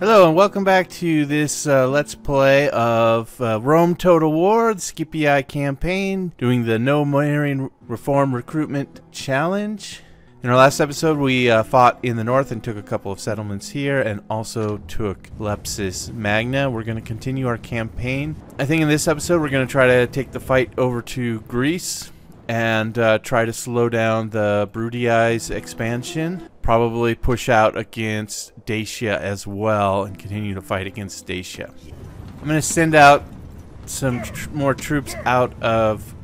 Hello and welcome back to this Let's Play of Rome Total War, the Scipii campaign, doing the No Marian Reform Recruitment Challenge. In our last episode we fought in the north and took a couple of settlements here and also took Lepcis Magna. We're going to continue our campaign. I think in this episode we're going to try to take the fight over to Greece and try to slow down the Brutii's expansion. Probably push out against Dacia as well and continue to fight against Dacia. I'm going to send out some more troops out of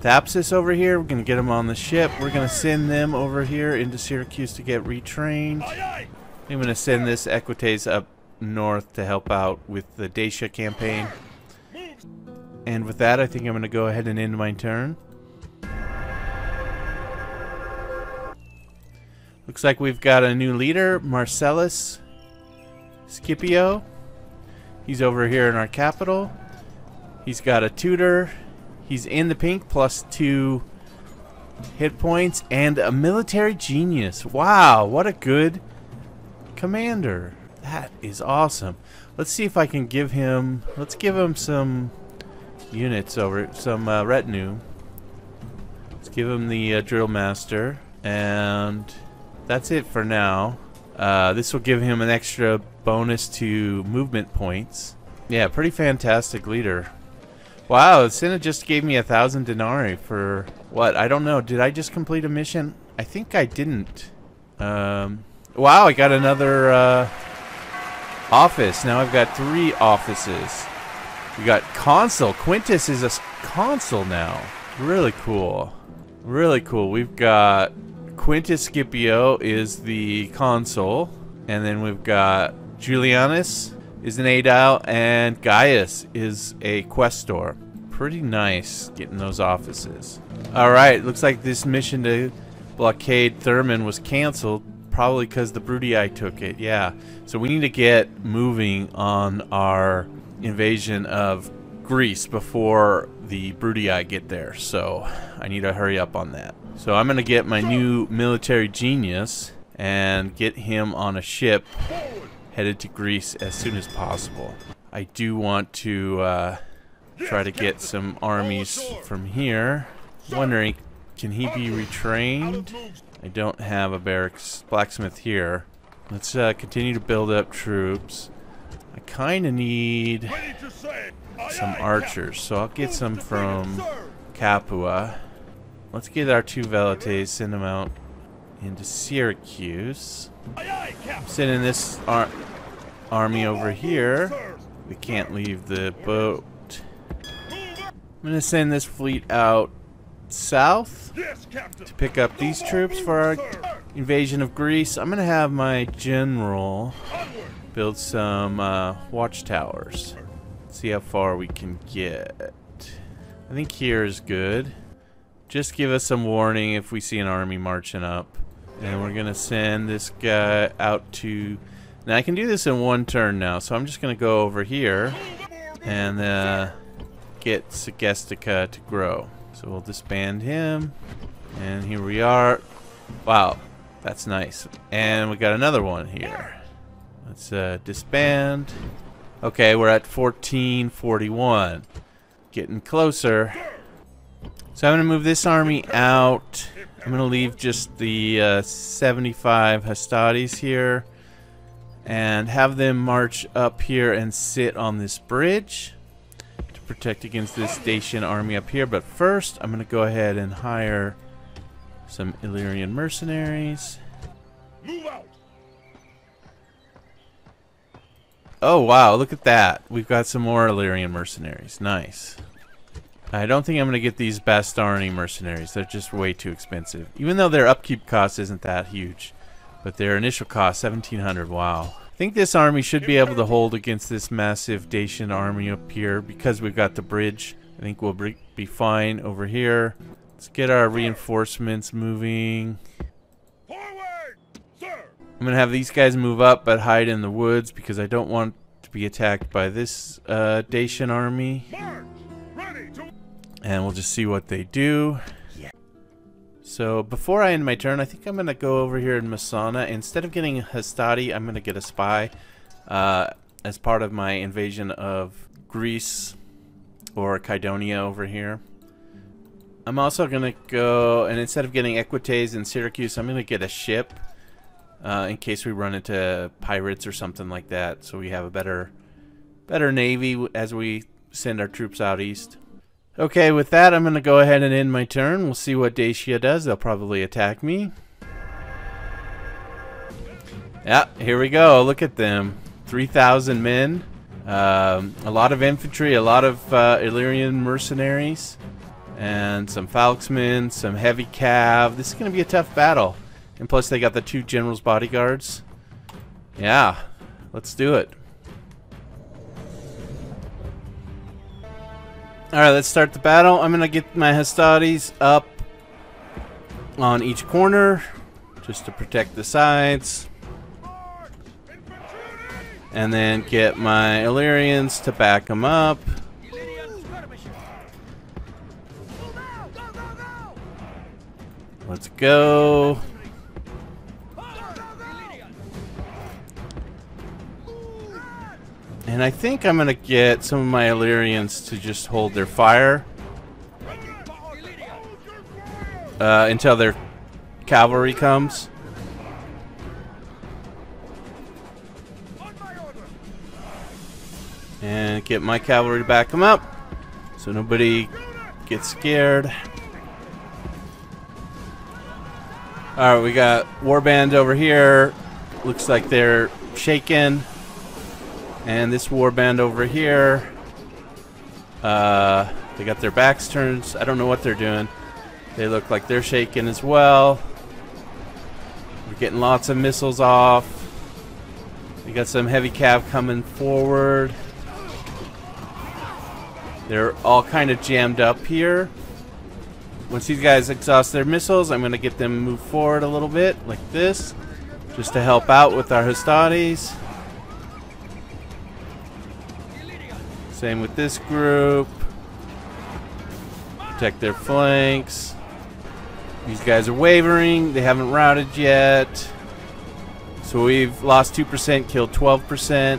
Thapsis over here. We're going to get them on the ship. We're going to send them over here into Syracuse to get retrained. I'm going to send this Equites up north to help out with the Dacia campaign. And with that, I think I'm going to go ahead and end my turn. Looks like we've got a new leader, Marcellus Scipio. He's over here in our capital. He's got a tutor. He's in the pink, +2 hit points, and a military genius. Wow, what a good commander. That is awesome. Let's see if I can give him, let's give him some units over, some retinue. Let's give him the drill master, and that's it for now. This will give him an extra bonus to movement points. Yeah, pretty fantastic leader. Wow, Senna just gave me 1,000 denarii for what? I don't know. Did I just complete a mission? I think I didn't. Wow, I got another office. Now I've got 3 offices. We got consul. Quintus is a consul now. Really cool. Really cool. We've got Quintus Scipio is the consul, and then we've got Julianus is an aedile, and Gaius is a questor. Pretty nice getting those offices. Alright, looks like this mission to blockade Thurman was cancelled, probably because the Brutii took it, yeah. So we need to get moving on our invasion of Greece before the Brutii get there, so I need to hurry up on that. So I'm gonna get my new military genius and get him on a ship headed to Greece as soon as possible. I do want to try to get some armies from here. I'm wondering, can he be retrained? I don't have a barracks blacksmith here. Let's continue to build up troops. I kinda need some archers, so I'll get some from Capua. Let's get our 2 Velites, send them out into Syracuse. I'm sending this army over here. We can't leave the boat. I'm gonna send this fleet out south to pick up these troops for our invasion of Greece. I'm gonna have my general build some watchtowers. See how far we can get. I think here is good. Just give us some warning if we see an army marching up. And we're gonna send this guy out to... Now I can do this in 1 turn now, so I'm just gonna go over here and get Segestica to grow. So we'll disband him, and here we are. Wow, that's nice. And we got another one here. Let's disband. Okay, we're at 1441. Getting closer. So I'm going to move this army out. I'm going to leave just the 75 Hastatis here and have them march up here and sit on this bridge to protect against this Dacian army up here. But first, I'm going to go ahead and hire some Illyrian mercenaries. Move out. Oh, wow, look at that. We've got some more Illyrian mercenaries. Nice. I don't think I'm going to get these Bastarnae mercenaries. They're just way too expensive. Even though their upkeep cost isn't that huge. But their initial cost, 1,700. Wow. I think this army should be able to hold against this massive Dacian army up here. Because we've got the bridge. I think we'll be fine over here. Let's get our reinforcements moving. Forward, sir. I'm going to have these guys move up but hide in the woods. Because I don't want to be attacked by this Dacian army. March. And we'll just see what they do. Yeah. So before I end my turn, I think I'm going to go over here in Messana. Instead of getting Hastati, I'm going to get a spy as part of my invasion of Greece or Kydonia over here. I'm also going to go, and instead of getting Equites in Syracuse, I'm going to get a ship in case we run into pirates or something like that, so we have a better navy as we send our troops out east. Okay, with that, I'm going to go ahead and end my turn. We'll see what Dacia does. They'll probably attack me. Yeah, here we go. Look at them. 3,000 men. A lot of infantry, a lot of Illyrian mercenaries, and some falxmen, some heavy cav. This is going to be a tough battle. And plus, they got the two generals' bodyguards. Yeah, let's do it. Alright, let's start the battle. I'm going to get my Hastatis up on each corner just to protect the sides. And then get my Illyrians to back them up. Let's go. And I think I'm going to get some of my Illyrians to just hold their fire until their cavalry comes. And get my cavalry to back them up so nobody gets scared. Alright, we got warband over here. Looks like they're shaken. And this warband over here, they got their backs turned. I don't know what they're doing. They look like they're shaking as well. We're getting lots of missiles off. We got some heavy cav coming forward. They're all kind of jammed up here. Once these guys exhaust their missiles, I'm going to get them move forward a little bit, like this, just to help out with our Hastatis. Same with this group. Protect their flanks. These guys are wavering. They haven't routed yet. So we've lost 2%, killed 12%.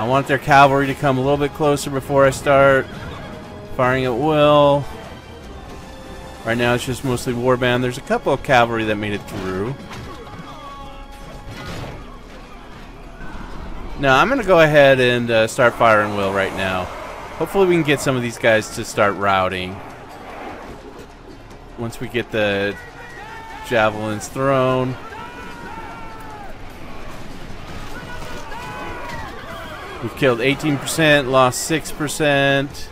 I want their cavalry to come a little bit closer before I start firing at will. Right now it's just mostly warband. There's a couple of cavalry that made it through. Now I'm going to go ahead and start firing will right now. Hopefully we can get some of these guys to start routing. Once we get the javelins thrown. We've killed 18%, lost 6%.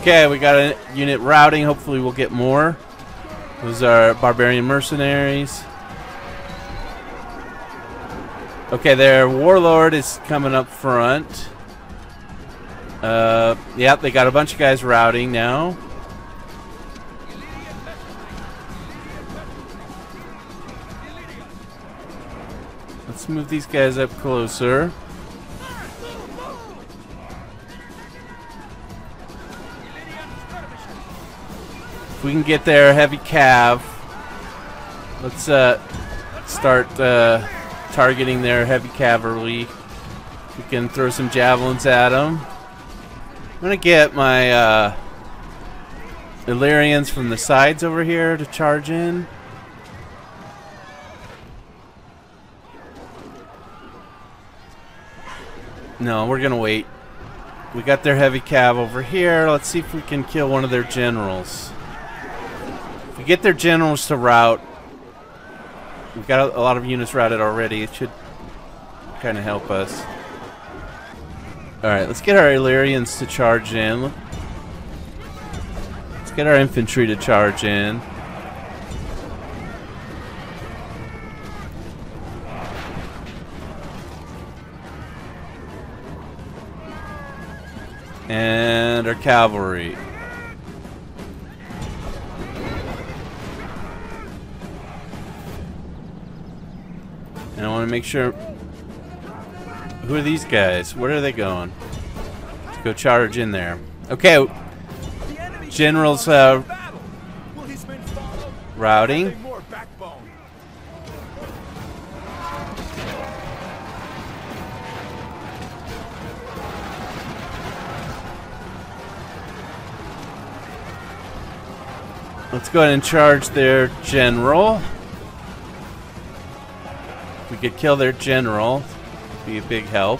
Okay, we got a unit routing. Hopefully we'll get more. Those are barbarian mercenaries. Okay, their warlord is coming up front. Yeah, they got a bunch of guys routing now. Let's move these guys up closer. If we can get their heavy cav, let's start targeting their heavy cavalry. We can throw some javelins at them. I'm going to get my Illyrians from the sides over here to charge in. No, we're going to wait. We got their heavy cav over here. Let's see if we can kill one of their generals. If we get their generals to rout, we've got a lot of units routed already. It should kind of help us. Alright, let's get our Illyrians to charge in. Let's get our infantry to charge in. And our cavalry. And I want to make sure. Who are these guys? Where are they going? to go charge in there. Okay, generals routing. Let's go ahead and charge their general. If we could kill their general, it'd be a big help.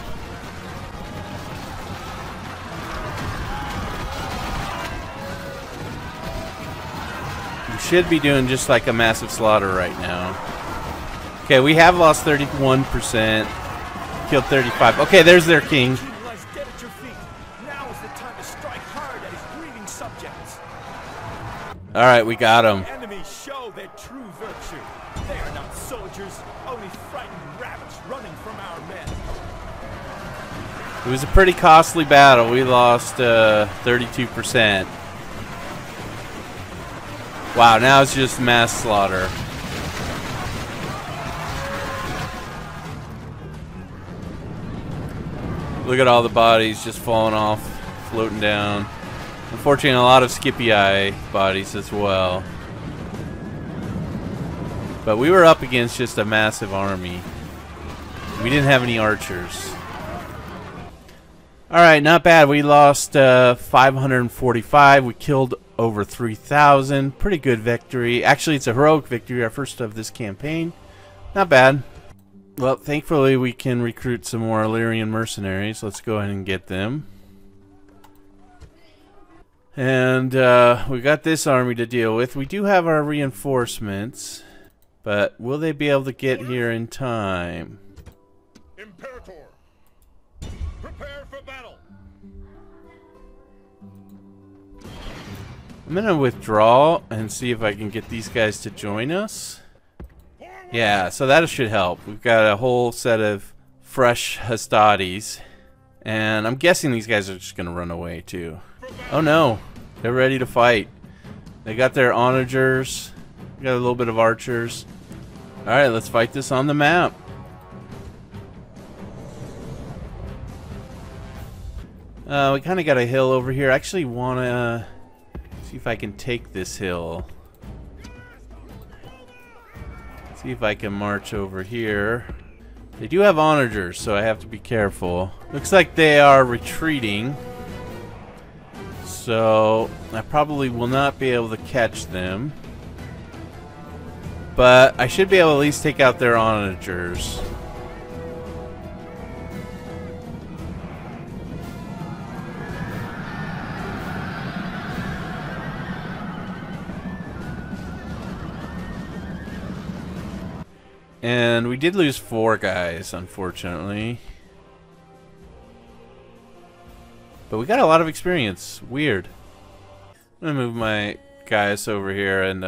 We should be doing just like a massive slaughter right now. Okay, we have lost 31%, killed 35. Okay, there's their king. All right, we got him. Enemies show their true virtue. They are not soldiers, only frightened rabbits running from our men. It was a pretty costly battle. We lost 32%. Wow, now it's just mass slaughter. Look at all the bodies just falling off, floating down. Unfortunately, a lot of Scipii bodies as well. But we were up against just a massive army. We didn't have any archers. Alright, not bad. We lost 545. We killed over 3,000. Pretty good victory. Actually, it's a heroic victory, our first of this campaign. Not bad. Well, thankfully, we can recruit some more Illyrian mercenaries. Let's go ahead and get them. And we got this army to deal with. We do have our reinforcements, but will they be able to get here in time? Imperator, prepare for battle. I'm gonna withdraw and see if I can get these guys to join us. Yeah, so that should help. We've got a whole set of fresh Hastatis, and I'm guessing these guys are just gonna run away too. Oh no, they're ready to fight. They got their onagers, got a little bit of archers. Alright, let's fight this on the map. We kind of got a hill over here. I actually want to see if I can take this hill. See if I can march over here. They do have onagers, so I have to be careful. Looks like they are retreating. So I probably will not be able to catch them, but I should be able to at least take out their onagers. And we did lose 4 guys, unfortunately. But we got a lot of experience. Weird. I'm gonna move my Gaius over here and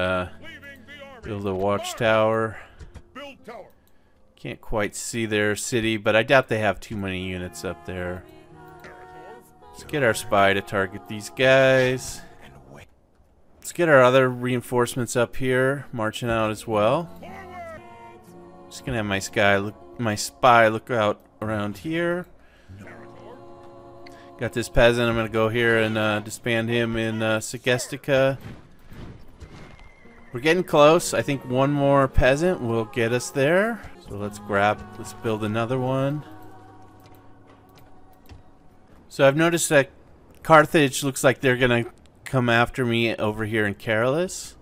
build a watchtower. Can't quite see their city, but I doubt they have too many units up there. Let's get our spy to target these guys. Let's get our other reinforcements up here, marching out as well. Just gonna have my spy look out around here. Got this peasant. I'm going to go here and disband him in Segestica. We're getting close. I think one more peasant will get us there. So let's build another one. So I've noticed that Carthage looks like they're going to come after me over here in Caralis.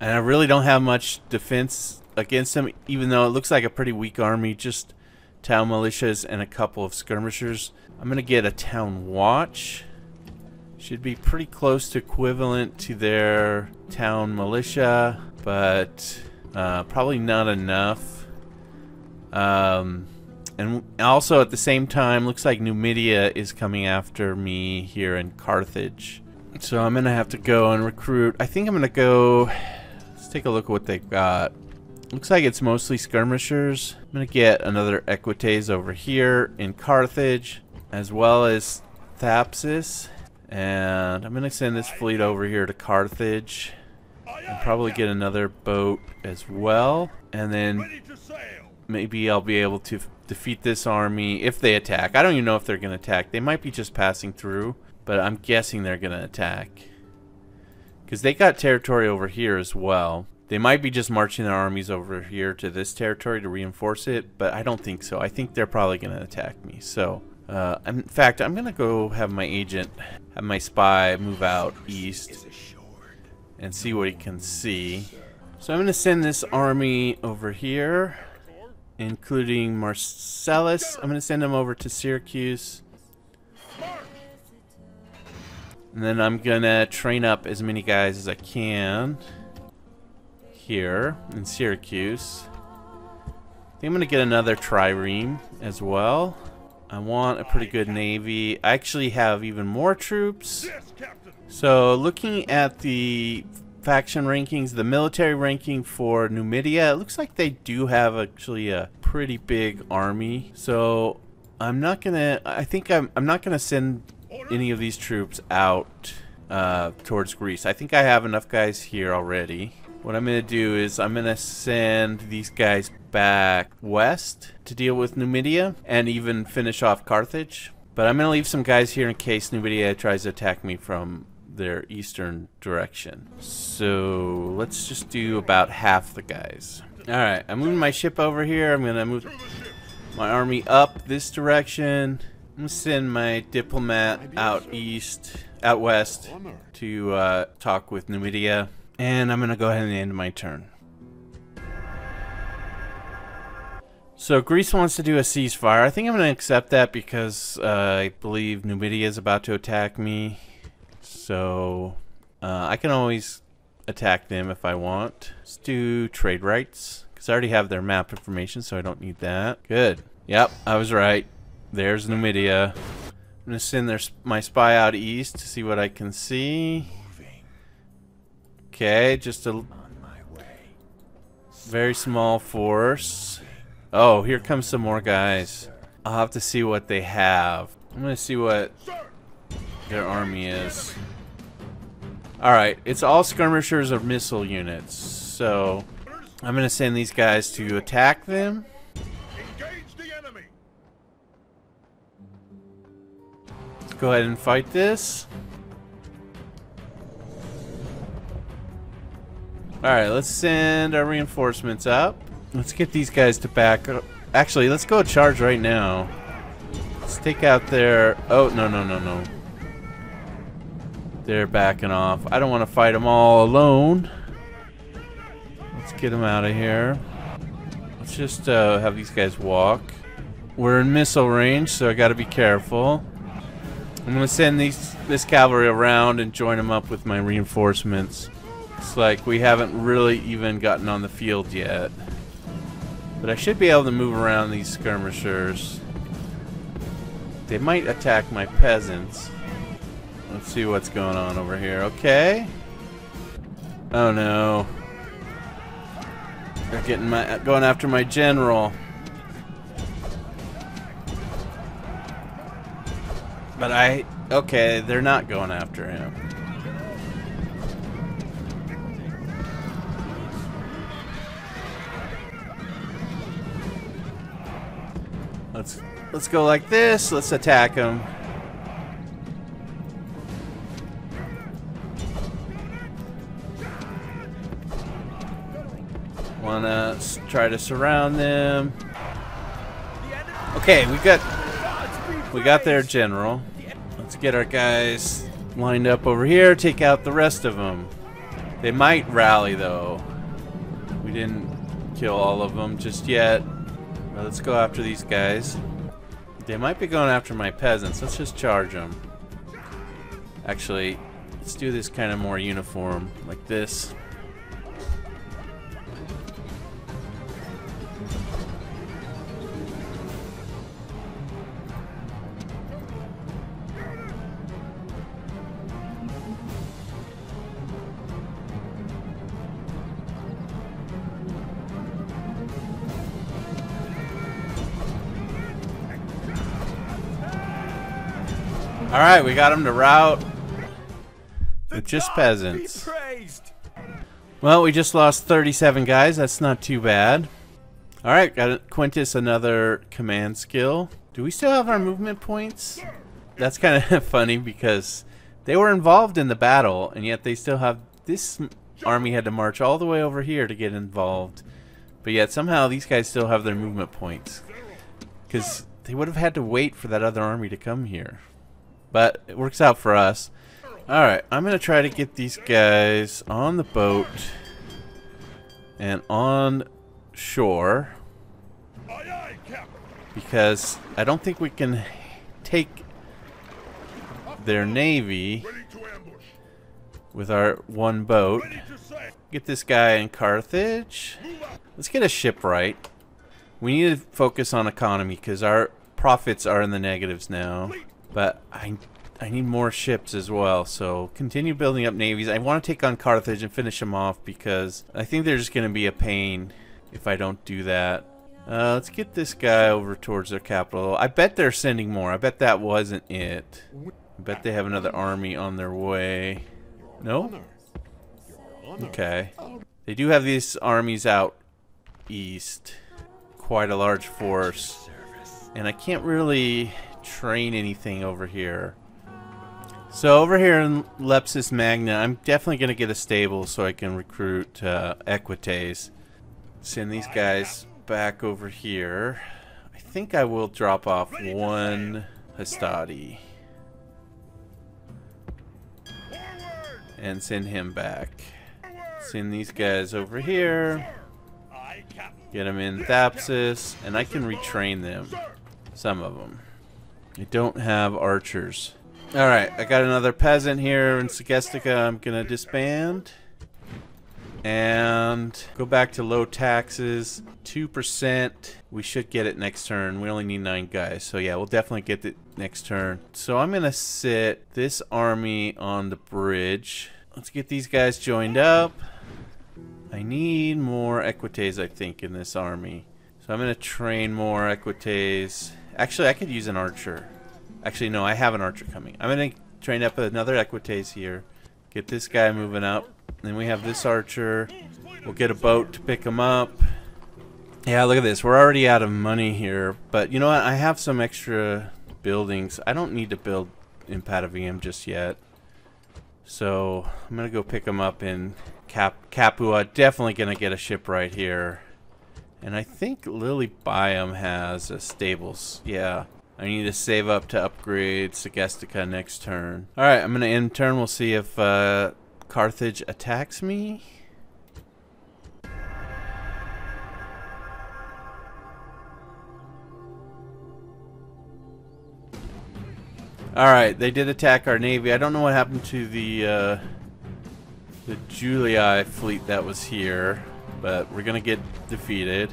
And I really don't have much defense against them, even though it looks like a pretty weak army. Just town militias and a couple of skirmishers. I'm gonna get a town watch. Should be pretty close to equivalent to their town militia, but probably not enough. And also at the same time, looks like Numidia is coming after me here in Carthage. So I'm gonna have to go and recruit. I think I'm gonna go, let's take a look at what they've got. Looks like it's mostly skirmishers. I'm gonna get another Equites over here in Carthage, as well as Thapsis, and I'm gonna send this fleet over here to Carthage, and probably get another boat as well, and then Maybe I'll be able to defeat this army if they attack. I don't even know if they're going to attack. They might be just passing through, but I'm guessing they're going to attack. Because they got territory over here as well. They might be just marching their armies over here to this territory to reinforce it, but I don't think so. I think they're probably going to attack me. So, in fact, I'm going to go have my agent, have my spy move out east and see what he can see. So I'm going to send this army over here, including Marcellus. I'm going to send him over to Syracuse. And then I'm going to train up as many guys as I can here in Syracuse. I think I'm going to get another trireme as well. I want a pretty good navy. I actually have even more troops. So looking at the faction rankings, the military ranking for Numidia, it looks like they do have actually a pretty big army. So I'm not gonna, I think I'm not gonna send any of these troops out towards Greece. I think I have enough guys here already. What I'm gonna do is I'm gonna send these guys back west to deal with Numidia and even finish off Carthage. But I'm gonna leave some guys here in case Numidia tries to attack me from their eastern direction. So let's just do about half the guys. Alright, I'm moving my ship over here. I'm gonna move my army up this direction. I'm gonna send my diplomat out west to talk with Numidia, and I'm gonna go ahead and end my turn. So Greece wants to do a ceasefire. I think I'm gonna accept that because I believe Numidia is about to attack me. So, I can always attack them if I want. Let's do trade rights, because I already have their map information, so I don't need that. Good. Yep, I was right. There's Numidia. I'm going to send my spy out east to see what I can see. Okay, just a very small force. Oh, here comes some more guys. I'll have to see what they have. I'm going to see what their army is. Alright, it's all skirmishers or missile units, so I'm going to send these guys to attack them. Engage the enemy. Let's go ahead and fight this. Alright, let's send our reinforcements up. Let's get these guys to back up. Actually, let's go charge right now. Let's take out their... Oh, no, no, no, no. They're backing off. I don't want to fight them all alone. Let's get them out of here. Let's just have these guys walk. We're in missile range, so I got to be careful. I'm going to send this cavalry around and join them up with my reinforcements. It's like we haven't really even gotten on the field yet. But I should be able to move around these skirmishers. They might attack my peasants. Let's see what's going on over here. Okay. Oh no. They're getting going after my general. But okay, they're not going after him. Let's go like this. Let's attack him. Wanna try to surround them. Okay, we got their general. Let's get our guys lined up over here, take out the rest of them. They might rally though. We didn't kill all of them just yet. Well, let's go after these guys. They might be going after my peasants. Let's just charge them. Actually, let's do this kind of more uniform, like this. Alright, we got him to rout with just peasants. Well, we just lost 37 guys. That's not too bad. Alright, got Quintus another command skill. Do we still have our movement points? That's kind of funny because they were involved in the battle, and yet they still have... This army had to march all the way over here to get involved. But yet somehow these guys still have their movement points. Because they would have had to wait for that other army to come here. But it works out for us. Alright, I'm going to try to get these guys on the boat and on shore. Because I don't think we can take their navy with our one boat. Get this guy in Carthage. Let's get a shipwright. We need to focus on economy because our profits are in the negatives now. But I need more ships as well, so continue building up navies. I want to take on Carthage and finish them off because I think they're just going to be a pain if I don't do that. Let's get this guy over towards their capital. I bet they're sending more. I bet that wasn't it. I bet they have another army on their way. No? Okay. They do have these armies out east. Quite a large force. And I can't really train anything over here. So over here in Lepcis Magna, I'm definitely going to get a stable so I can recruit Equites. Send these guys back over here. I think I will drop off one Hastati and send him back. Send these guys over here. Get them in Thapsis, and I can retrain them. Some of them. I don't have archers. Alright, I got another peasant here in Segestica. I'm going to disband and go back to low taxes. 2%. We should get it next turn. We only need 9 guys. So yeah, we'll definitely get it next turn. So I'm going to sit this army on the bridge. Let's get these guys joined up. I need more Equites, I think, in this army. So I'm going to train more Equites. Actually, I could use an archer. Actually, no, I have an archer coming. I'm going to train up another Equites here. Get this guy moving up. Then we have this archer. We'll get a boat to pick him up. Yeah, look at this. We're already out of money here. But you know what? I have some extra buildings. I don't need to build in Patavium just yet. So I'm going to go pick him up in Capua. Definitely going to get a ship right here. And I think Lilybaeum has a stables. Yeah. I need to save up to upgrade Segestica next turn. Alright, I'm going to end turn. We'll see if Carthage attacks me. Alright, they did attack our navy. I don't know what happened to the Julii fleet that was here, but we're going to get defeated.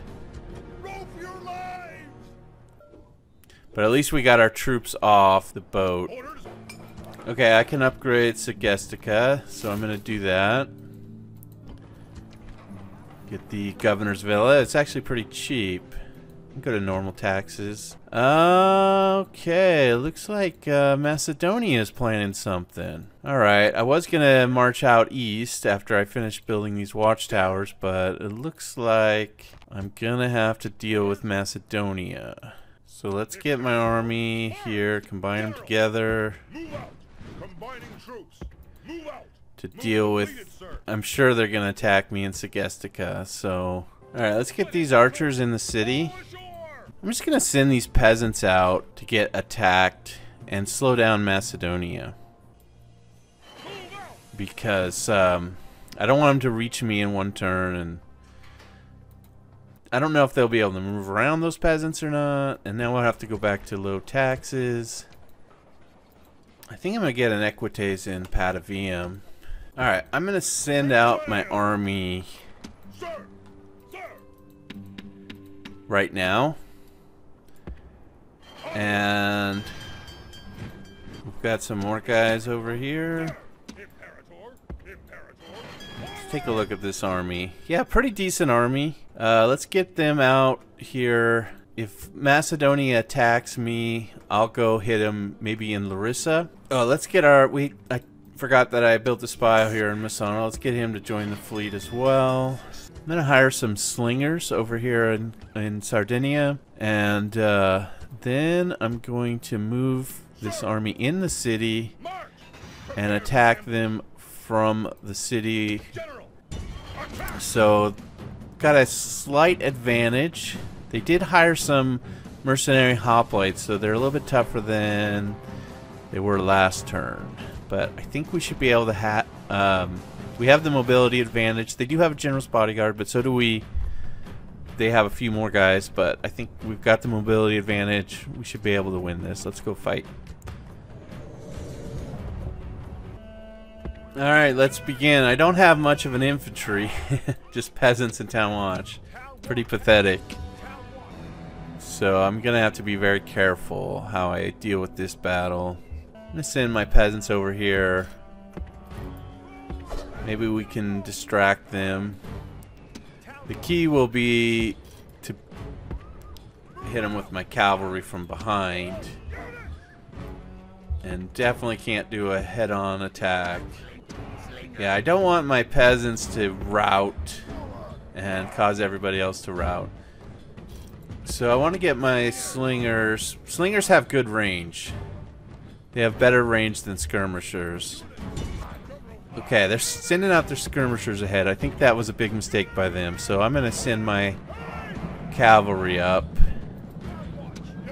But at least we got our troops off the boat. Okay, I can upgrade Segestica, so I'm going to do that. Get the governor's villa. It's actually pretty cheap. Go to normal taxes. Okay, looks like Macedonia is planning something. Alright, I was going to march out east after I finished building these watchtowers, but it looks like I'm going to have to deal with Macedonia. So let's get my army here, combine them together to deal with... I'm sure they're going to attack me in Segestica, so... Alright, let's get these archers in the city. I'm just going to send these peasants out to get attacked and slow down Macedonia. Because I don't want them to reach me in one turn, and I don't know if they'll be able to move around those peasants or not. And now we'll have to go back to low taxes. I think I'm going to get an Equites in Patavium. Alright, I'm going to send out my army right now. And we've got some more guys over here. Let's take a look at this army. Yeah, pretty decent army. Let's get them out here. If Macedonia attacks me, I'll go hit him maybe in Larissa. Oh, let's get our... I forgot that I built a spy here in Messana. Let's get him to join the fleet as well. I'm gonna hire some slingers over here in Sardinia, and then I'm going to move this army in the city and attack them from the city. So got a slight advantage. They did hire some mercenary hoplites, so they're a little bit tougher than they were last turn. But I think we should be able to have... we have the mobility advantage. They do have a general's bodyguard, but so do we. They have a few more guys, but I think we've got the mobility advantage. We should be able to win this. Let's go fight. Alright, let's begin. I don't have much of an infantry. Just peasants and town watch. Pretty pathetic. So I'm going to have to be very careful how I deal with this battle. I'm going to send my peasants over here. Maybe we can distract them. The key will be to hit them with my cavalry from behind. And definitely can't do a head-on attack. Yeah, I don't want my peasants to rout and cause everybody else to rout. So I want to get my slingers. Slingers have good range. They have better range than skirmishers. Okay, they're sending out their skirmishers ahead. I think that was a big mistake by them. So I'm going to send my cavalry up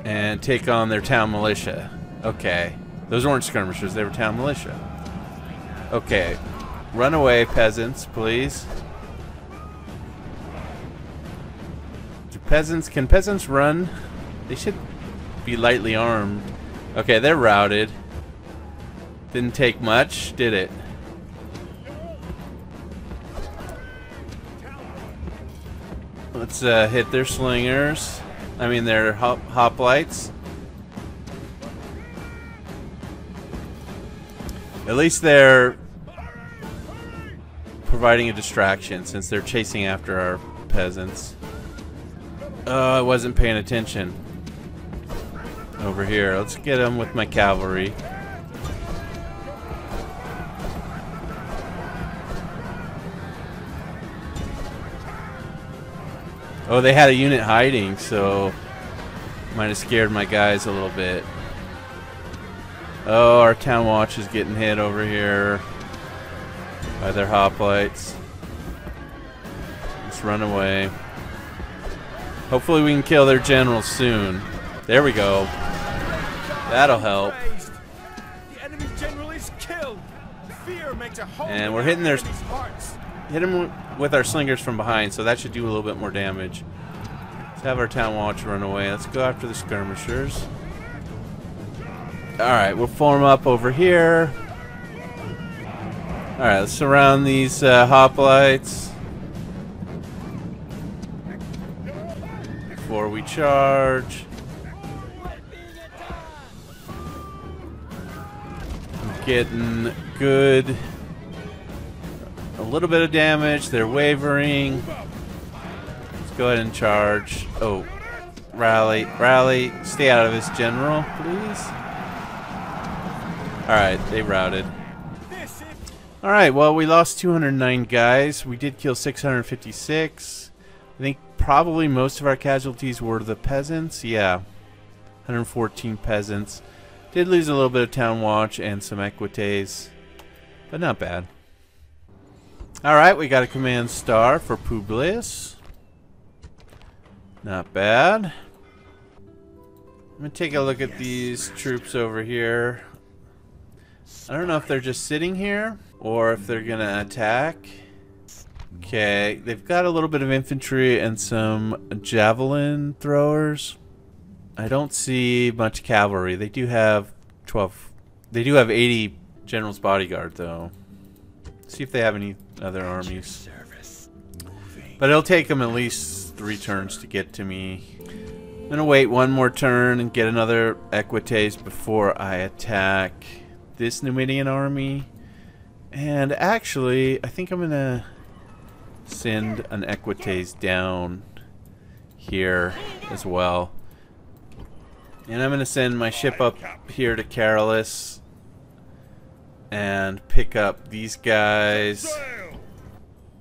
and take on their town militia. Okay, those weren't skirmishers. They were town militia. Okay, run away, peasants, please. Peasants, can peasants run? They should be lightly armed. Okay, they're routed. Didn't take much, did it? Let's hit their slingers. I mean, their hoplites. At least they're providing a distraction since they're chasing after our peasants. I wasn't paying attention. Over here, let's get him with my cavalry. Oh, they had a unit hiding, so might have scared my guys a little bit. Oh, our town watch is getting hit over here by their hoplites. Let's run away. Hopefully we can kill their general soon. There we go. That'll help. And we're hitting their... Hit them with our slingers from behind, so that should do a little bit more damage. Let's have our town watch run away. Let's go after the skirmishers. Alright, we'll form up over here. Alright, let's surround these hoplites. Before we charge, I'm getting good, a little bit of damage. They're wavering. Let's go ahead and charge. Oh, rally, rally! Stay out of this, general, please. All right, they routed. All right, well, we lost 209 guys. We did kill 656. I think. Probably most of our casualties were the peasants. Yeah, 114 peasants. Did lose a little bit of town watch and some Equites, but not bad. Alright, we got a command star for Publius. Not bad. I'm gonna take a look at these troops over here. I don't know if they're just sitting here or if they're gonna attack. Okay, they've got a little bit of infantry and some javelin throwers. I don't see much cavalry. They do have 12. They do have 80 general's bodyguard, though. Let's see if they have any other armies. But it'll take them at least 3 turns to get to me. I'm gonna wait one more turn and get another Equites before I attack this Numidian army. And actually, I think I'm gonna send an Equites down here as well. And I'm going to send my ship up here to Caralis. and pick up these guys.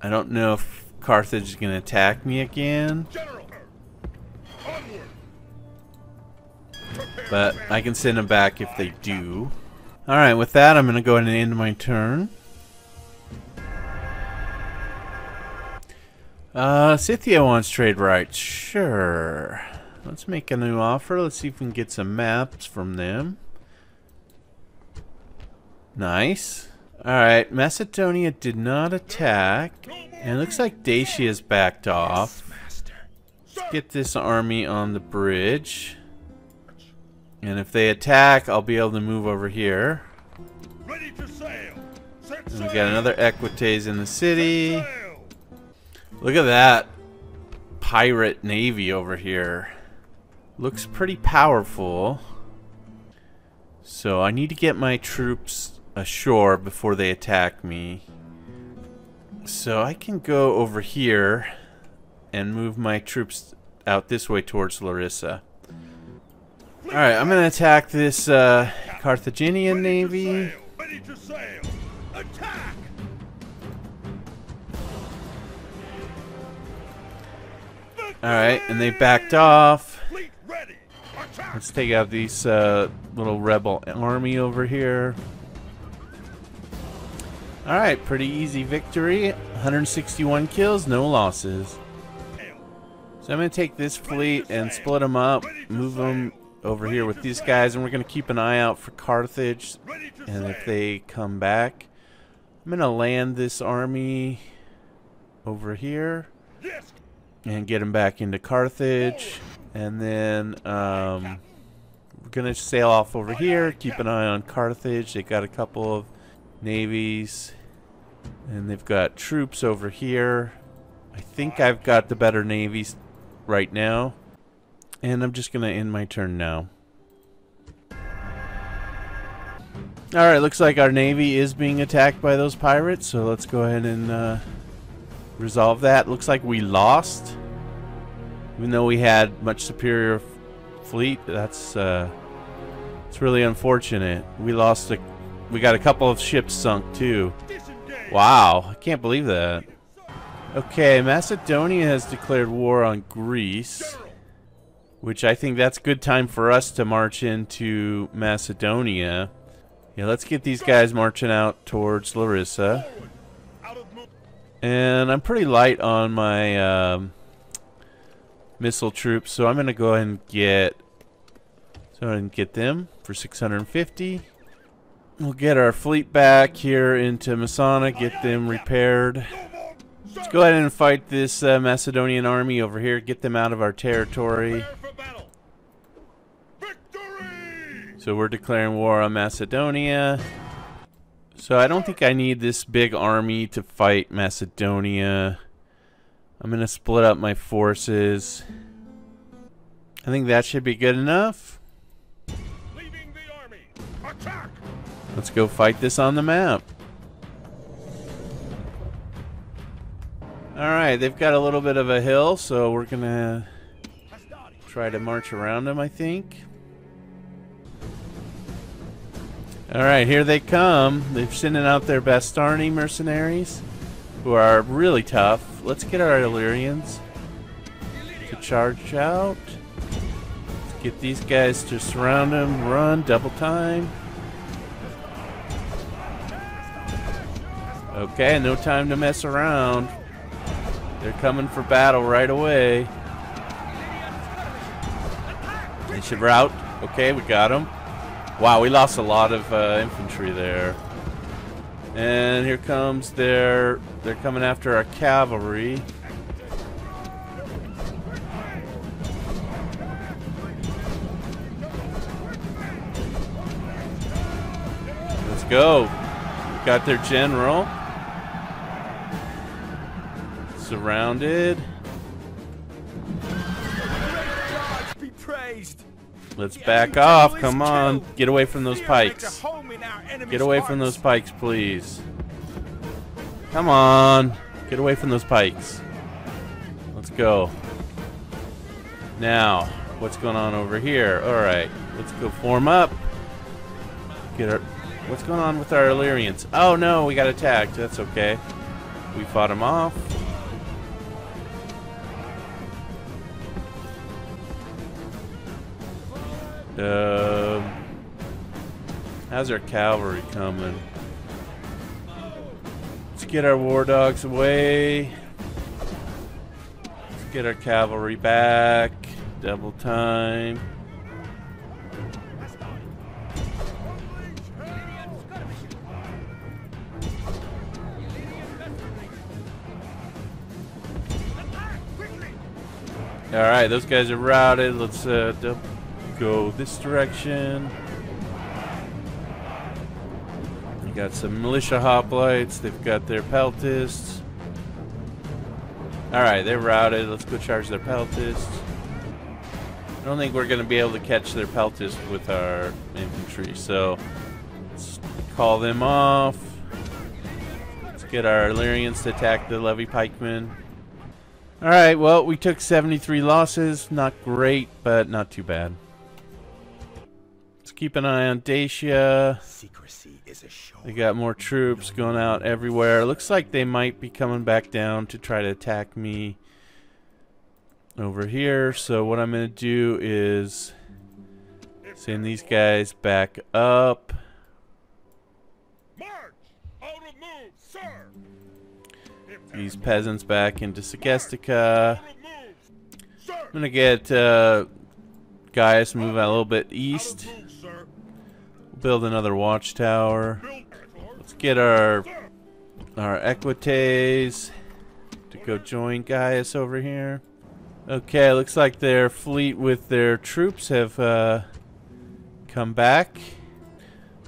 I don't know if Carthage is going to attack me again, but I can send them back if they do. Alright, with that I'm going to go ahead and end my turn. Scythia wants trade rights. Sure. Let's make a new offer. Let's see if we can get some maps from them. Nice. Alright, Macedonia did not attack. And it looks like Dacia's backed off. Let's get this army on the bridge. And if they attack, I'll be able to move over here. And we got another Equites in the city. Look at that pirate navy over here. Looks pretty powerful. So I need to get my troops ashore before they attack me. So I can go over here and move my troops out this way towards Larissa. Alright, I'm going to attack this Carthaginian navy. Attack! Alright, and they backed off. Let's take out these little rebel army over here. Alright, pretty easy victory. 161 kills, no losses. So I'm going to take this fleet and split them up, move them over here with these guys, and we're going to keep an eye out for Carthage. And if they come back, I'm going to land this army over here and get him back into Carthage, and then we're gonna sail off over here, keep an eye on Carthage. They got a couple of navies and they've got troops over here. I think I've got the better navies right now, and I'm just gonna end my turn now. Alright, looks like our navy is being attacked by those pirates, so let's go ahead and resolve that. Looks like we lost, even though we had much superior fleet. That's it's really unfortunate. We lost we got a couple of ships sunk too. Wow, I can't believe that. Okay, Macedonia has declared war on Greece, which I think that's good time for us to march into Macedonia. Yeah, let's get these guys marching out towards Larissa. And I'm pretty light on my missile troops, so I'm gonna go ahead and get them for 650. We'll get our fleet back here into Messana, get them repaired. Let's go ahead and fight this Macedonian army over here, get them out of our territory. So we're declaring war on Macedonia. So I don't think I need this big army to fight Macedonia. I'm gonna split up my forces. I think that should be good enough. Leaving the army. Attack! Let's go fight this on the map. Alright, they've got a little bit of a hill, so we're gonna try to march around them, I think. Alright, here they come. They're sending out their Bastarnae mercenaries, who are really tough. Let's get our Illyrians to charge out. Let's get these guys to surround them, run, double time. Okay, no time to mess around. They're coming for battle right away. They should rout. Okay, we got them. Wow, we lost a lot of infantry there. And here comes their... They're coming after our cavalry. Let's go. We got their general. Surrounded. Be praised. Let's back off. Come on. Get away from those pikes. Get away from those pikes, please. Come on. Get away from those pikes. Let's go. Now, what's going on over here? Alright. Let's go form up. Get our What's going on with our Illyrians? Oh no, we got attacked. That's okay. We fought them off. How's our cavalry coming? Let's get our war dogs away. Let's get our cavalry back. Double time. Alright, those guys are routed. Let's go this direction. We got some militia hoplites. They've got their peltasts. Alright, they're routed. Let's go charge their peltasts. I don't think we're going to be able to catch their peltasts with our infantry, so let's call them off. Let's get our Illyrians to attack the levy pikemen. Alright, well, we took 73 losses. Not great, but not too bad. Let's keep an eye on Dacia. Secrecy is assured. They got more troops going out everywhere. Looks like they might be coming back down to try to attack me over here. So what I'm going to do is send these guys back up. These peasants back into Segestica. I'm gonna get Gaius move out a little bit east. Build another watchtower. Let's get our Equites to go join Gaius over here. Okay, looks like their fleet with their troops have come back.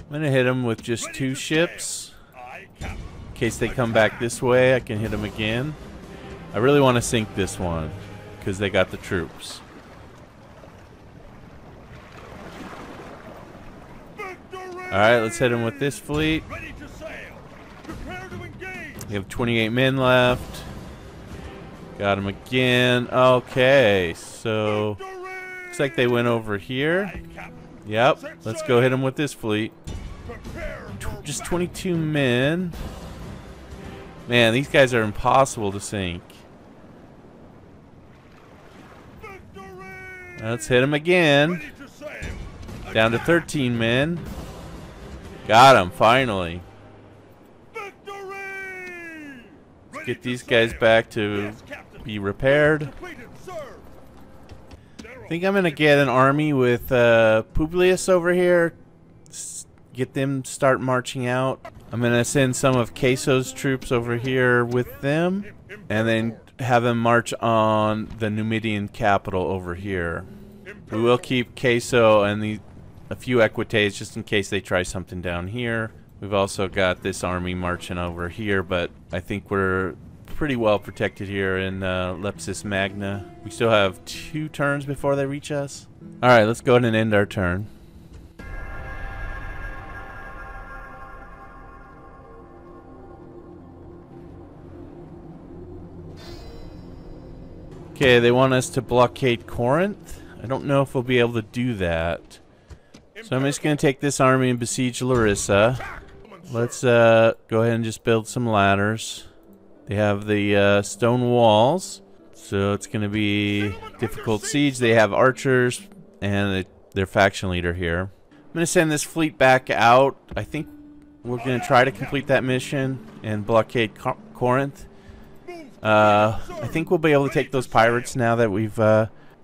I'm gonna hit them with just two ships. In case they come back this way, I can hit them again. I really want to sink this one because they got the troops. Alright, let's hit them with this fleet. We have 28 men left. Got them again. Okay, so looks like they went over here. Yep, let's go hit them with this fleet. Just 22 men. Man, these guys are impossible to sink. Now let's hit him again. Down to 13 men. Got him, finally. Let's get these guys back to be repaired. I think I'm going to get an army with Publius over here. Get them start marching out. I'm going to send some of Caeso's troops over here with them and then have them march on the Numidian capital over here. We will keep Caeso and a few Equites just in case they try something down here. We've also got this army marching over here, but I think we're pretty well protected here in Lepcis Magna. We still have 2 turns before they reach us. Alright, let's go ahead and end our turn. Okay, they want us to blockade Corinth. I don't know if we'll be able to do that. So I'm just going to take this army and besiege Larissa. Let's go ahead and just build some ladders. They have the stone walls, so it's going to be difficult siege. They have archers and their faction leader here. I'm going to send this fleet back out. I think we're going to try to complete that mission and blockade Corinth. I think we'll be able to take those pirates now that we've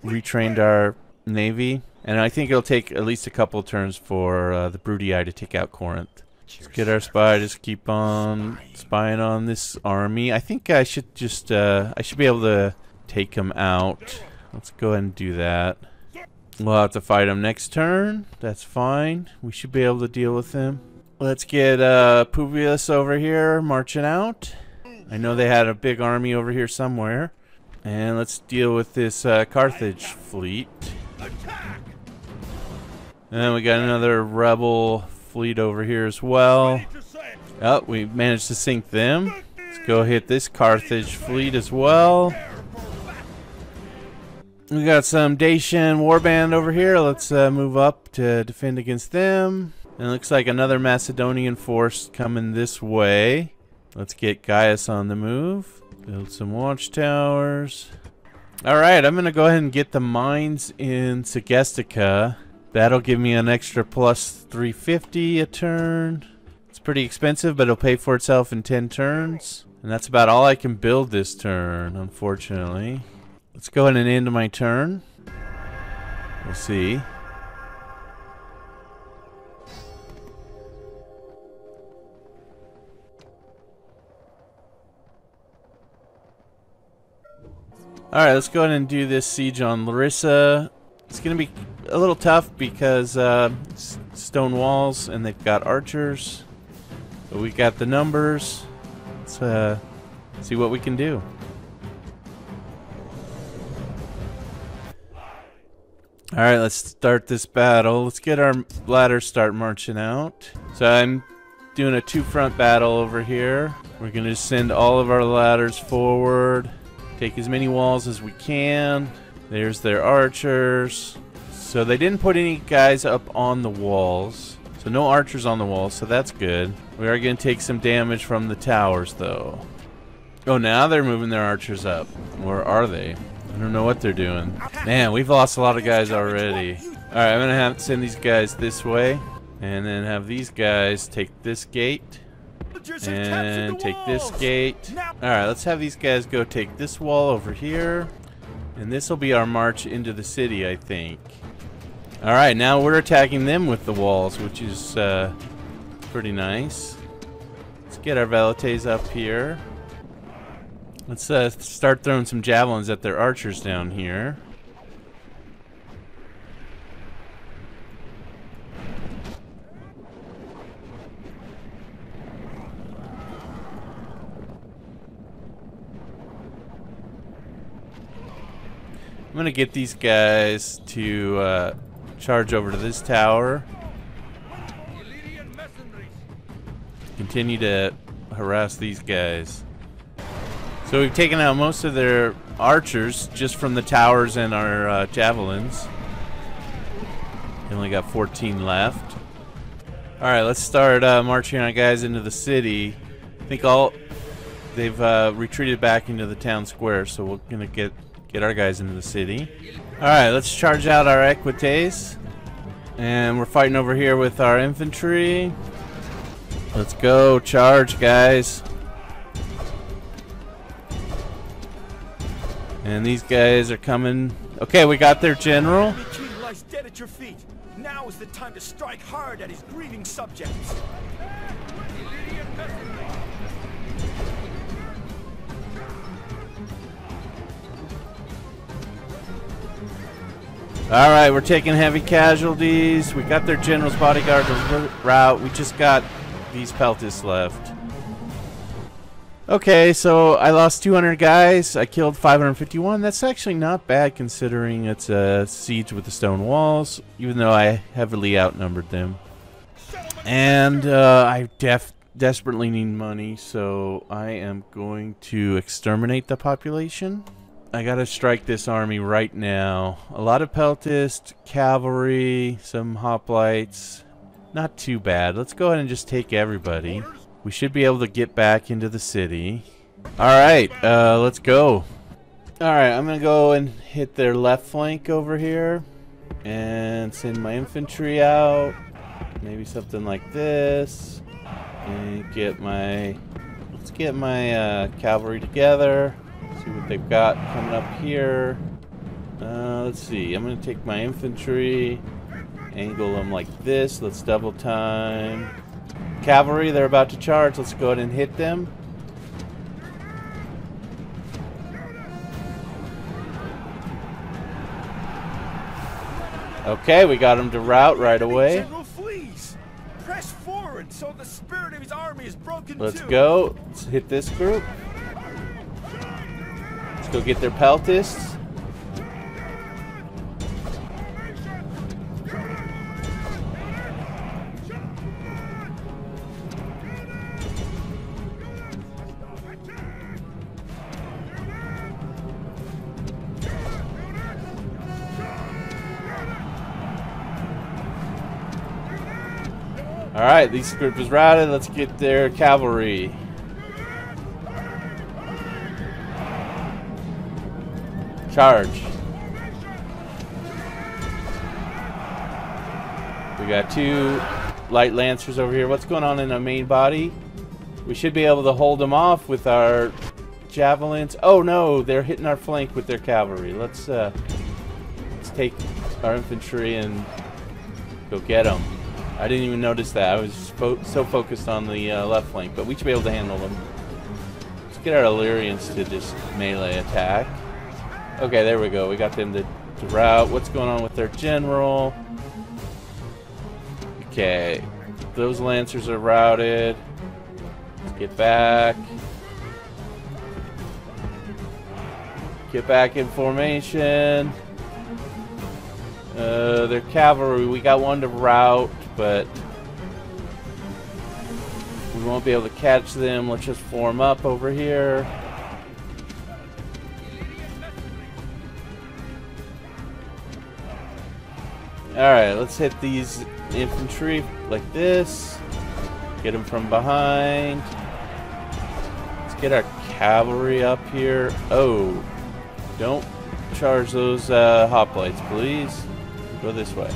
retrained our navy. And I think it'll take at least a couple turns for the Brutii to take out Corinth. Let's get our spy, just keep on spying on this army. I think I should just, I should be able to take them out. Let's go ahead and do that. We'll have to fight them next turn. That's fine. We should be able to deal with them. Let's get Publius over here marching out. I know they had a big army over here somewhere. And let's deal with this Carthage fleet. And we got another rebel fleet over here as well. Oh, we managed to sink them. Let's go hit this Carthage fleet as well. We got some Dacian warband over here. Let's move up to defend against them. And it looks like another Macedonian force coming this way. Let's get Gaius on the move. Build some watchtowers. Alright, I'm going to go ahead and get the mines in Segestica. That'll give me an extra plus 350 a turn. It's pretty expensive, but it'll pay for itself in 10 turns. And that's about all I can build this turn, unfortunately. Let's go ahead and end my turn. We'll see. Alright, let's go ahead and do this siege on Larissa. It's going to be a little tough because it's stone walls and they've got archers. But we got the numbers. Let's see what we can do. Alright, let's start this battle. Let's get our ladders start marching out. So I'm doing a two-front battle over here. We're going to send all of our ladders forward. Take as many walls as we can. There's their archers. So they didn't put any guys up on the walls. So no archers on the walls, so that's good. We are going to take some damage from the towers, though. Oh, now they're moving their archers up. Or are they? I don't know what they're doing. Man, we've lost a lot of guys already. Alright, I'm going to have to send these guys this way. And then have these guys take this gate. And take this gate. Alright, let's have these guys go take this wall over here. And this will be our march into the city, I think. Alright, now we're attacking them with the walls, which is pretty nice. Let's get our Velites up here. Let's start throwing some javelins at their archers down here. I'm going to get these guys to charge over to this tower. Continue to harass these guys. So we've taken out most of their archers just from the towers and our javelins. We only got 14 left. Alright, let's start marching our guys into the city. I think they've retreated back into the town square, so we're going to get our guys into the city. Alright, let's charge out our Equites. And we're fighting over here with our infantry. Let's go, charge, guys. And these guys are coming. Okay, we got their general. The king lies dead at your feet. Now is the time to strike hard at his grieving subjects. Alright, we're taking heavy casualties. We got their general's bodyguard rout. We just got these Peltasts left. Okay, so I lost 200 guys. I killed 551. That's actually not bad considering it's a siege with the stone walls, even though I heavily outnumbered them. And I desperately need money, so I am going to exterminate the population. I gotta strike this army right now. A lot of Peltast, cavalry, some hoplites. Not too bad. Let's go ahead and just take everybody. We should be able to get back into the city. Alright, let's go. Alright, I'm gonna go and hit their left flank over here. And send my infantry out. Maybe something like this. And get my... Let's get my cavalry together. See what they've got coming up here. Let's see. I'm going to take my infantry, angle them like this. Let's double time. Cavalry, they're about to charge. Let's go ahead and hit them. Okay, we got them to rout right away. Press forward so the spirit of his army is broken too. Let's go. Let's hit this group. Go get their Peltasts. Alright, this group is routed. Let's get their cavalry. Charge. We got two light lancers over here. What's going on in the main body? We should be able to hold them off with our javelins. Oh no, they're hitting our flank with their cavalry. Let's take our infantry and go get them. I didn't even notice that. I was so focused on the left flank, but we should be able to handle them. Let's get our Illyrians to just melee attack. Okay, there we go. We got them to rout. What's going on with their general? Okay, those lancers are routed. Let's get back. Get back in formation. Their cavalry, we got one to rout, but we won't be able to catch them. Let's just form up over here. Alright, let's hit these infantry like this. Get them from behind. Let's get our cavalry up here. Oh, don't charge those hoplites, please. Go this way.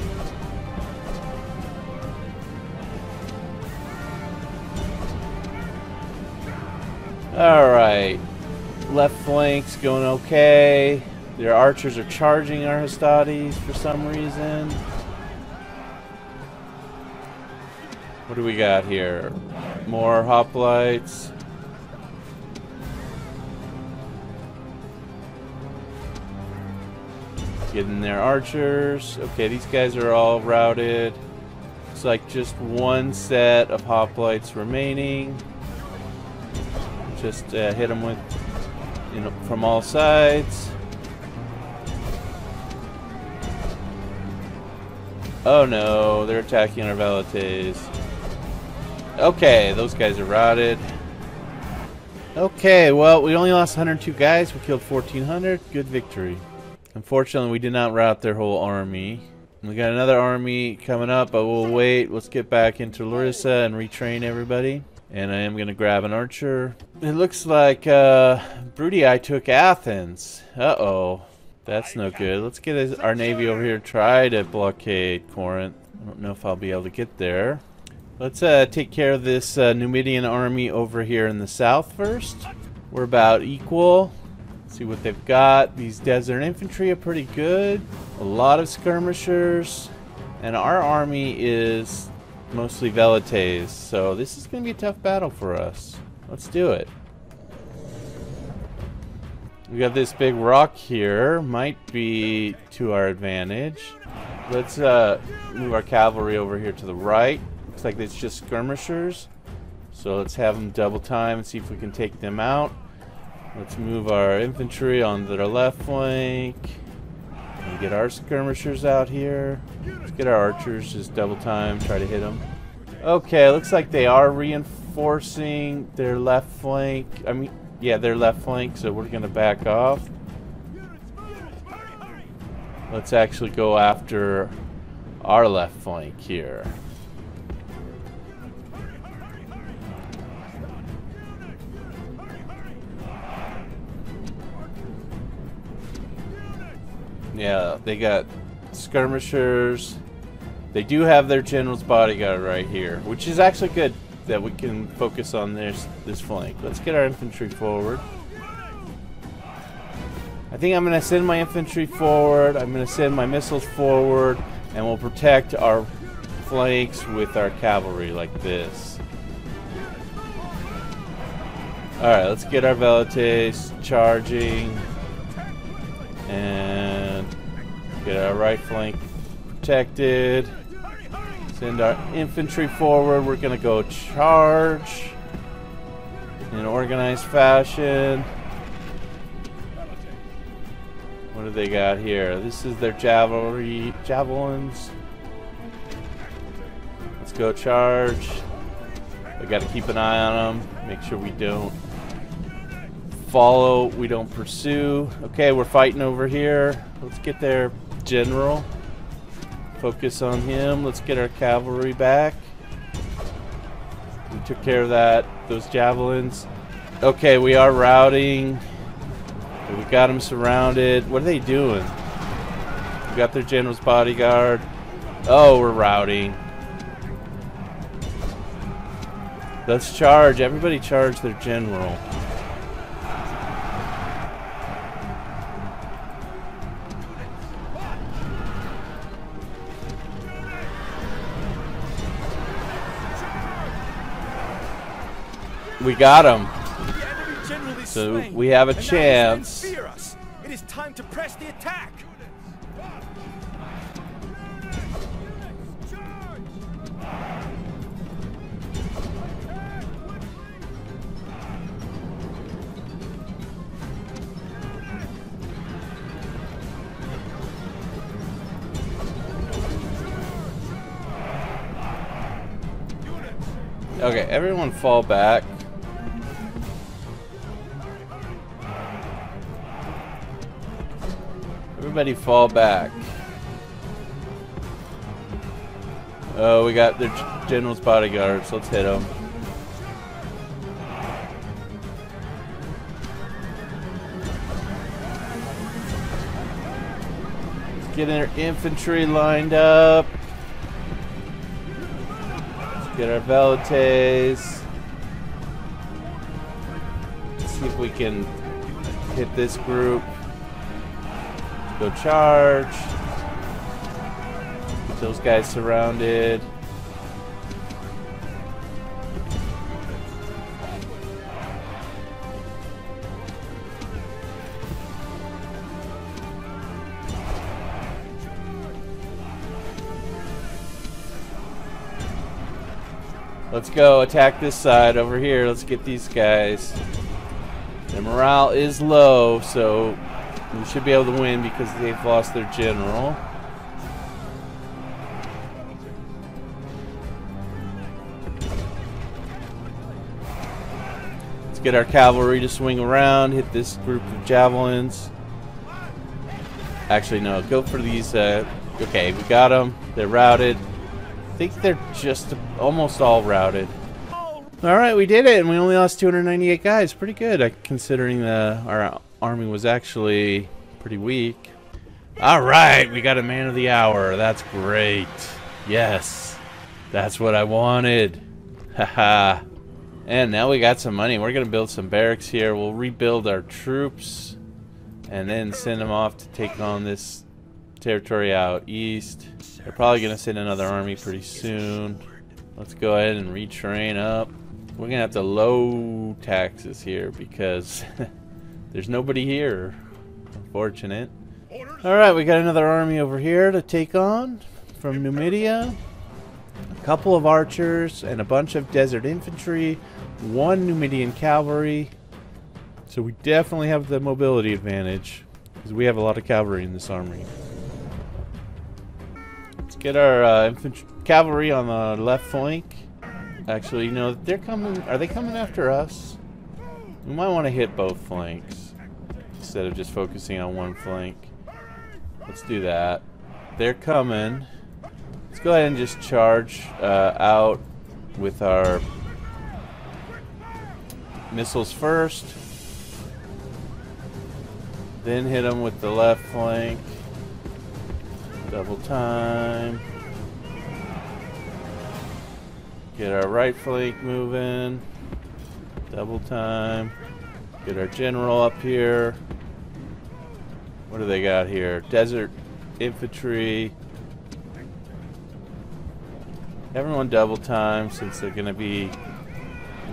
Alright. Left flank's going okay. Their archers are charging our Hastatis for some reason. What do we got here? More hoplites. Getting their archers. Okay, these guys are all routed. Looks like just one set of hoplites remaining. Just hit them with, you know, from all sides. Oh no, they're attacking our Velites. Okay, those guys are routed. Okay, well, we only lost 102 guys. We killed 1,400. Good victory. Unfortunately, we did not rout their whole army. We got another army coming up, but we'll wait. Let's get back into Larissa and retrain everybody. And I am going to grab an archer. It looks like Brutii took Athens. Uh-oh. That's no good. Let's get our navy over here. Try to blockade Corinth. I don't know if I'll be able to get there. Let's take care of this Numidian army over here in the south first. We're about equal. Let's see what they've got. These desert infantry are pretty good. A lot of skirmishers. And our army is mostly Velites. So this is going to be a tough battle for us. Let's do it. We got this big rock here. Might be to our advantage. Let's move our cavalry over here to the right. Looks like it's just skirmishers. So let's have them double time and see if we can take them out. Let's move our infantry on their left flank. And get our skirmishers out here. Let's get our archers just double time. Try to hit them. Okay, looks like they are reinforcing their left flank. I mean... yeah, their left flank, so we're gonna back off. Let's actually go after our left flank here. Yeah, they got skirmishers. They do have their general's bodyguard right here, which is actually good that we can focus on this flank. Let's get our infantry forward. I think I'm going to send my infantry forward. I'm going to send my missiles forward, and we'll protect our flanks with our cavalry like this. Alright, let's get our Velites charging and get our right flank protected. Send our infantry forward. We're going to go charge in an organized fashion. What do they got here? This is their javelins. Let's go charge. We got to keep an eye on them. Make sure we don't follow. We don't pursue. Okay, we're fighting over here. Let's get their general. Focus on him. Let's get our cavalry back. Took care of that. Those javelins. Okay, we are routing. We got them surrounded. What are they doing? We got their general's bodyguard. Oh, we're routing. Let's charge. Everybody charge their general. We got him. So we have a chance. It is time to press the attack. Okay, everyone fall back. Everybody fall back. Oh, we got the general's bodyguards. Let's hit them. Let's get our infantry lined up. Let's get our Velites. Let's see if we can hit this group. Go charge. Get those guys surrounded. Let's go attack this side over here. Let's get these guys. Their morale is low, so we should be able to win because they've lost their general. Let's get our cavalry to swing around, hit this group of javelins. Actually, no, go for these. Okay, we got them. They're routed. I think they're just almost all routed. All right, we did it, and we only lost 298 guys. Pretty good, considering our army was actually pretty weak. Alright, we got a man of the hour. That's great. Yes. That's what I wanted. Haha. And now we got some money. We're gonna build some barracks here. We'll rebuild our troops and then send them off to take on this territory out east. They're probably gonna send another army pretty soon. Let's go ahead and retrain up. We're gonna have to low taxes here because there's nobody here. Unfortunate. Alright, we got another army over here to take on from Numidia. A couple of archers and a bunch of desert infantry. One Numidian cavalry. So we definitely have the mobility advantage because we have a lot of cavalry in this army. Let's get our cavalry on the left flank. Actually, you know, they're coming. Are they coming after us? We might want to hit both flanks instead of just focusing on one flank. Let's do that. They're coming. Let's go ahead and just charge out with our missiles first. Then hit them with the left flank. Double time. Get our right flank moving. Double time. Get our general up here. What do they got here? Desert infantry. Everyone double time since they're gonna be,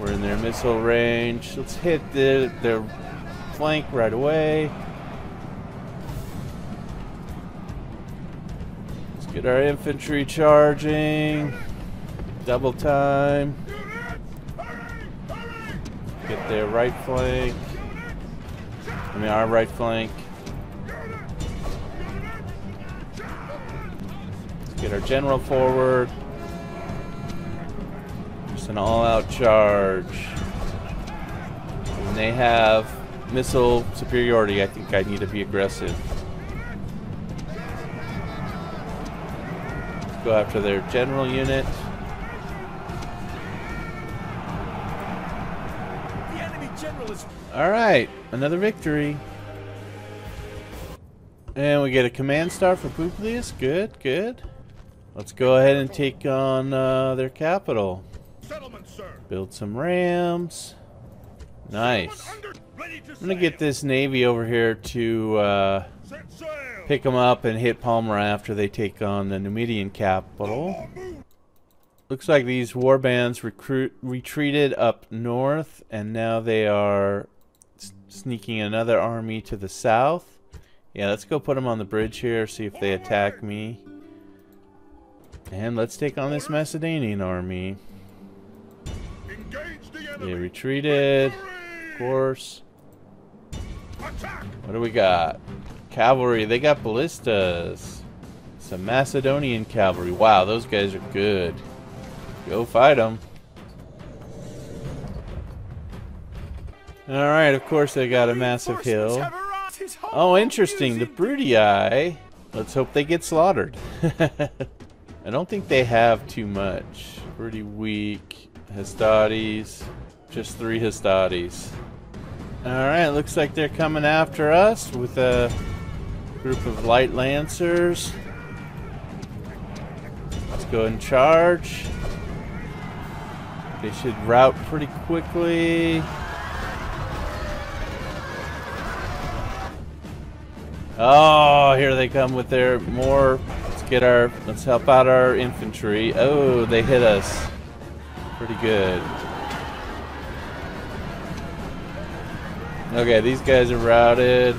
we're in their missile range. Let's hit their flank right away. Let's get our infantry charging. Double time. Get their right flank. I mean our right flank. Get our general forward. Just an all-out charge. And they have missile superiority. I think I need to be aggressive. Let's go after their general unit. Alright, another victory. And we get a command star for Publius. Good, good. Let's go ahead and take on their capital. Build some rams. Nice. I'm going to get this navy over here to pick them up and hit Palmyra after they take on the Numidian capital. Looks like these war bands retreated up north, and now they are sneaking another army to the south. Yeah, let's go put them on the bridge here, see if they attack me. And let's take on this Macedonian army. They retreated, of course. What do we got? Cavalry, they got ballistas. Some Macedonian cavalry. Wow, those guys are good. Go fight them. Alright, of course they got a massive hill. Oh, interesting. The Brutii. Let's hope they get slaughtered. I don't think they have too much. Pretty weak. Hastatis. Just 3 Hastatis. Alright, looks like they're coming after us with a group of light lancers. Let's go and charge. They should rout pretty quickly. Oh, here they come with their more. Let's help out our infantry. Oh, they hit us. Pretty good. Okay, these guys are routed.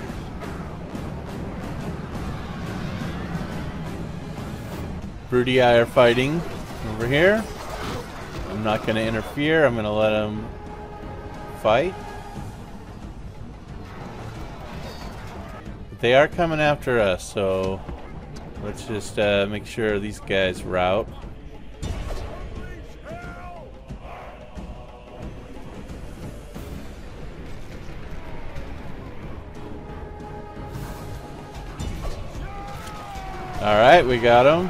Brutii are fighting over here. I'm not going to interfere. I'm going to let them fight. But they are coming after us, so let's just make sure these guys rout. All right, we got them.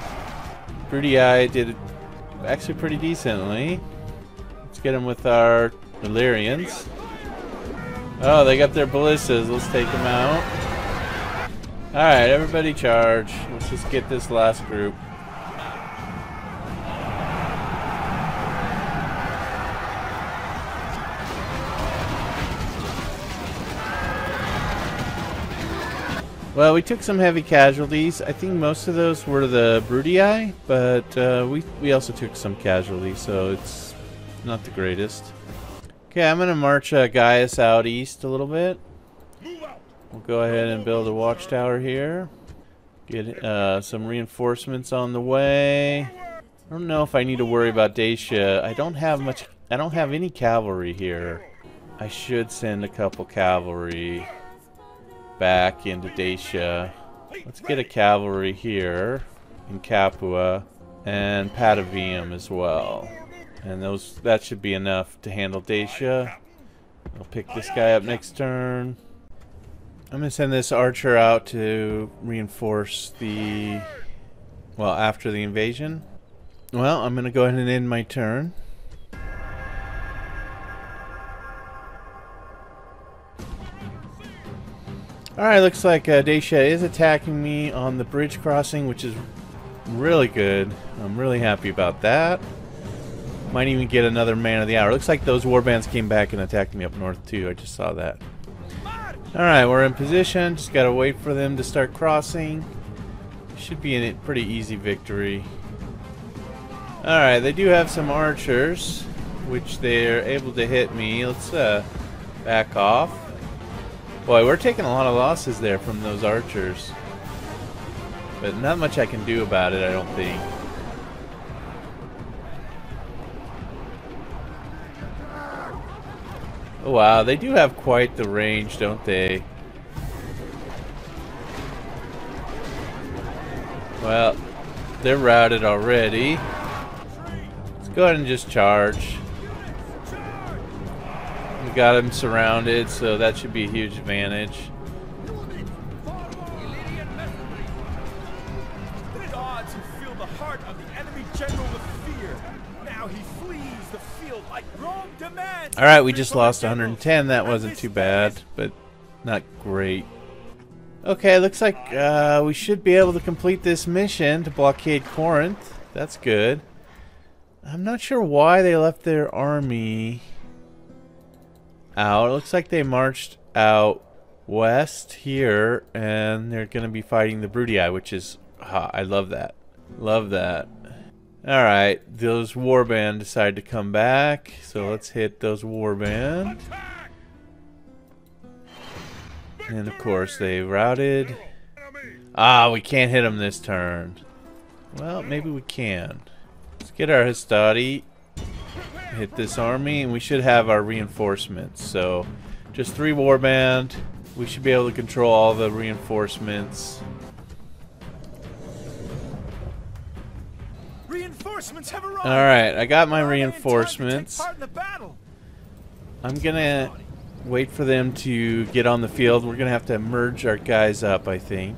Brutii did it actually pretty decently. Let's get them with our Illyrians. Oh, they got their ballistas. Let's take them out. Alright, everybody charge. Let's just get this last group. Well, we took some heavy casualties. I think most of those were the Brutii, but we also took some casualties, so it's not the greatest. Okay, I'm going to march Gaius out east a little bit. We'll go ahead and build a watchtower here. Get some reinforcements on the way. I don't know if I need to worry about Dacia. I don't have any cavalry here. I should send a couple cavalry back into Dacia. Let's get a cavalry here in Capua and Patavium as well. And that should be enough to handle Dacia. I'll pick this guy up next turn. I'm going to send this archer out to reinforce the, well, after the invasion. Well, I'm going to go ahead and end my turn. Alright, looks like Dacia is attacking me on the bridge crossing, which is really good. I'm really happy about that. Might even get another man of the hour. Looks like those warbands came back and attacked me up north too. I just saw that. Alright, we're in position. Just gotta wait for them to start crossing. Should be a pretty easy victory. Alright, they do have some archers, which they're able to hit me. Let's back off. Boy, we're taking a lot of losses there from those archers. But not much I can do about it, I don't think. Oh, wow, they do have quite the range, don't they? Well, they're routed already. Let's go ahead and just charge. We got them surrounded, so that should be a huge advantage. Now he flees the field like Rome. Alright, we just lost 110. That wasn't too bad, but not great. Okay, looks like we should be able to complete this mission to blockade Corinth. That's good. I'm not sure why they left their army out. It looks like they marched out west here, and they're going to be fighting the Brutii, which is hot. I love that. Love that. Alright, those warband decide to come back, so let's hit those warband. And of course they routed. Ah, we can't hit them this turn. Well, maybe we can. Let's get our Hastati, hit this army, and we should have our reinforcements. So, just 3 warband. We should be able to control all the reinforcements. Reinforcements have arrived. All right, I got my reinforcements. I'm gonna wait for them to get on the field. We're gonna have to merge our guys up, I think.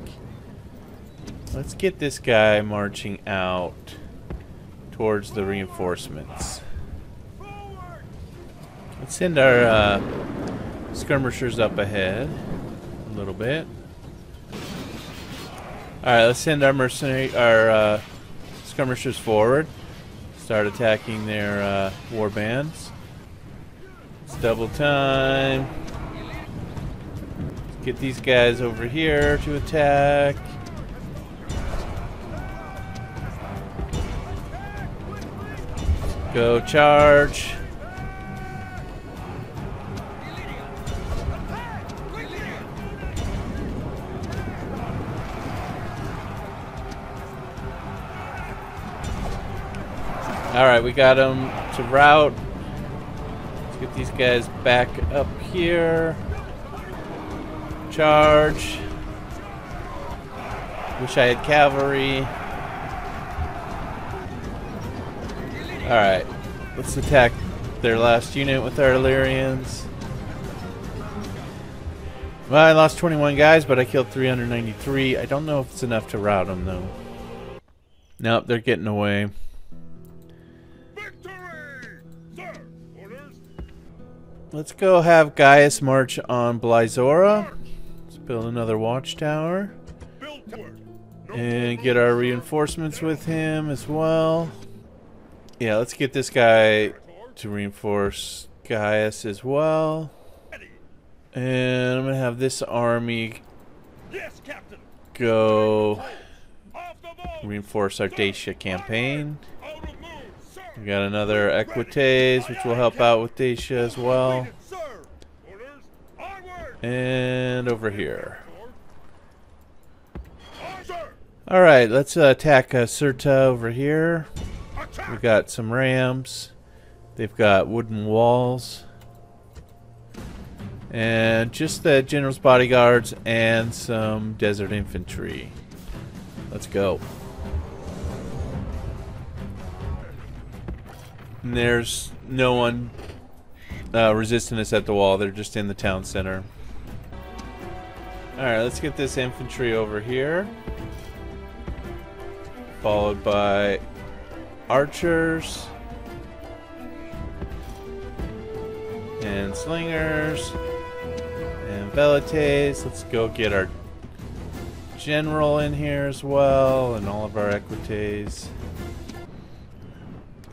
Let's get this guy marching out towards the reinforcements. Let's send our skirmishers up ahead a little bit. All right, let's send our skirmishers forward. Start attacking their war bands. It's double time. Let's get these guys over here to attack. Go charge. Alright, we got them to rout. Let's get these guys back up here. Charge. Wish I had cavalry. Alright, let's attack their last unit with our Illyrians. Well, I lost 21 guys, but I killed 393. I don't know if it's enough to rout them, though. Nope, they're getting away. Let's go have Gaius march on Blizora. Let's build another watchtower. And get our reinforcements with him as well. Yeah, let's get this guy to reinforce Gaius as well. And I'm going to have this army go reinforce our Dacia campaign. We got another Equites, which will help out with Dacia as well. And over here. Alright, let's attack Cirta over here. We got some rams. They've got wooden walls. And just the general's bodyguards and some desert infantry. Let's go. And there's no one resisting us at the wall. They're just in the town center. Alright, let's get this infantry over here. Followed by archers. And slingers. And Velites. Let's go get our general in here as well. And all of our Equites.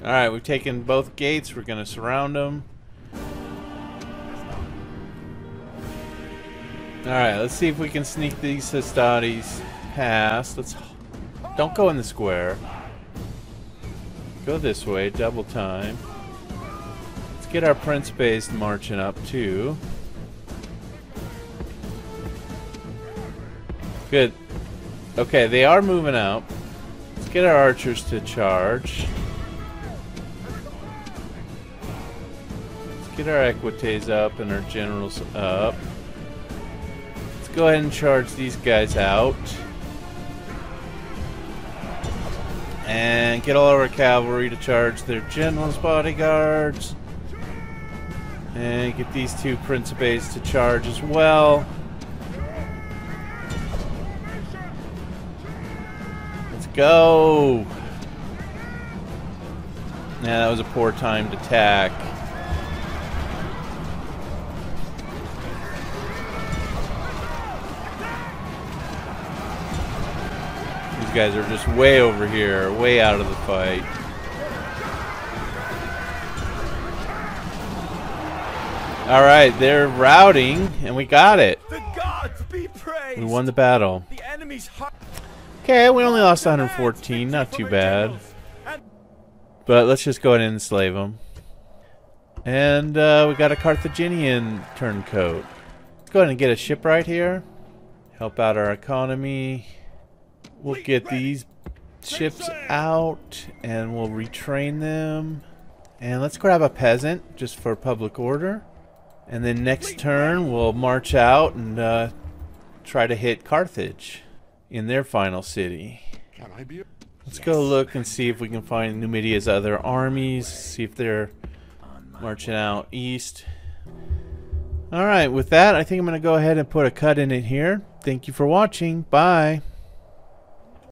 Alright, we've taken both gates. We're going to surround them. Alright, let's see if we can sneak these Hastatis past. Don't go in the square. Go this way, double time. Let's get our Principes marching up too. Good. Okay, they are moving out. Let's get our archers to charge. Get our Equites up and our generals up. Let's go ahead and charge these guys out. And get all of our cavalry to charge their generals' bodyguards. And get these two Principes to charge as well. Let's go! Now that was a poor timed attack. guys are just way over here, way out of the fight. Alright, they're routing, and we got it. The gods be praised. We won the battle. The enemy's heart. Okay, we only lost 114, not too bad. But let's just go ahead and enslave them. And we got a Carthaginian turncoat. Let's go ahead and get a ship right here. Help out our economy. We'll get these ships out and we'll retrain them. And let's grab a peasant just for public order. And then next turn we'll march out and try to hit Carthage in their final city. Let's go look and see if we can find Numidia's other armies, see if they're marching out east. Alright, with that, I think I'm going to go ahead and put a cut in it here. Thank you for watching. Bye.